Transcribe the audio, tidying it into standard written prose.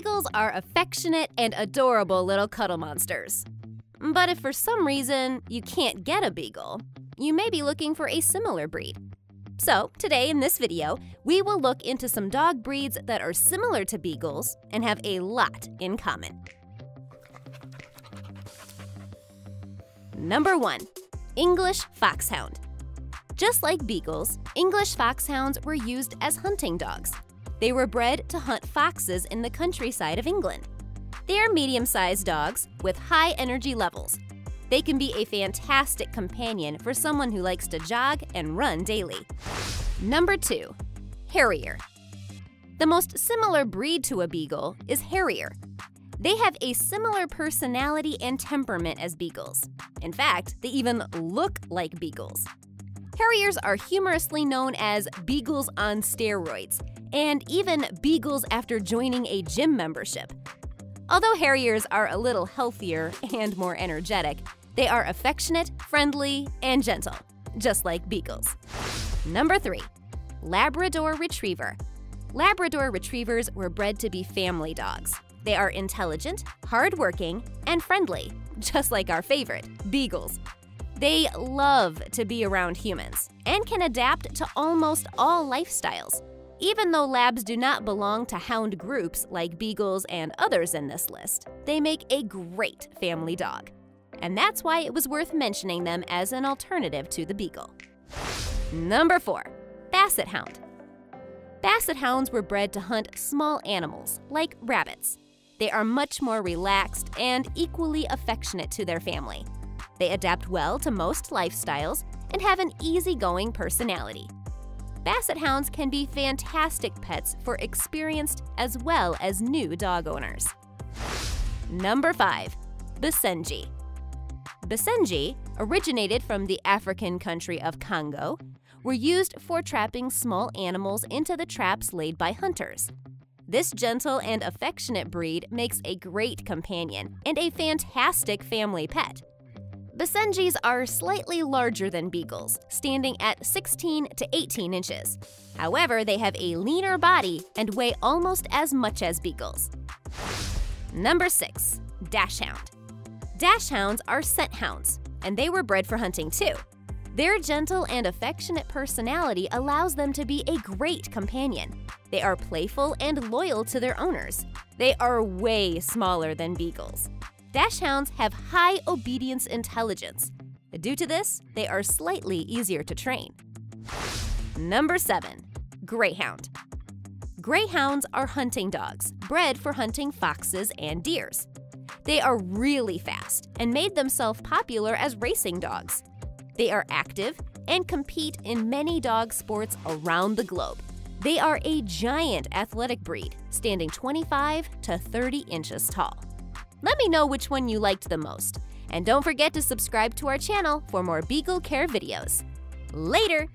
Beagles are affectionate and adorable little cuddle monsters. But if for some reason you can't get a Beagle, you may be looking for a similar breed. So today in this video, we will look into some dog breeds that are similar to Beagles and have a lot in common. Number 1. English Foxhound. Just like Beagles, English Foxhounds were used as hunting dogs. They were bred to hunt foxes in the countryside of England. They are medium-sized dogs with high energy levels. They can be a fantastic companion for someone who likes to jog and run daily. Number 2. Harrier. The most similar breed to a Beagle is Harrier. They have a similar personality and temperament as Beagles. In fact, they even look like Beagles. Harriers are humorously known as Beagles on steroids, and even Beagles after joining a gym membership. Although Harriers are a little healthier and more energetic, they are affectionate, friendly, and gentle, just like Beagles. Number 3. Labrador Retriever. Labrador Retrievers were bred to be family dogs. They are intelligent, hardworking, and friendly, just like our favorite, Beagles. They love to be around humans and can adapt to almost all lifestyles, even though labs do not belong to hound groups like Beagles and others in this list. They make a great family dog, and that's why it was worth mentioning them as an alternative to the Beagle. Number 4. Basset Hound. Basset Hounds were bred to hunt small animals, like rabbits. They are much more relaxed and equally affectionate to their family. They adapt well to most lifestyles and have an easygoing personality. Basset Hounds can be fantastic pets for experienced as well as new dog owners. Number 5. Basenji. Basenji, originated from the African country of Congo, were used for trapping small animals into the traps laid by hunters. This gentle and affectionate breed makes a great companion and a fantastic family pet. Basenjis are slightly larger than Beagles, standing at 16 to 18 inches. However, they have a leaner body and weigh almost as much as Beagles. Number 6. Dashhound. Dashhounds are scent hounds, and they were bred for hunting too. Their gentle and affectionate personality allows them to be a great companion. They are playful and loyal to their owners. They are way smaller than Beagles. Dashhounds have high obedience intelligence. Due to this, they are slightly easier to train. Number 7. Greyhound. Greyhounds are hunting dogs, bred for hunting foxes and deers. They are really fast and made themselves popular as racing dogs. They are active and compete in many dog sports around the globe. They are a giant athletic breed, standing 25 to 30 inches tall. Let me know which one you liked the most. And don't forget to subscribe to our channel for more Beagle Care videos. Later!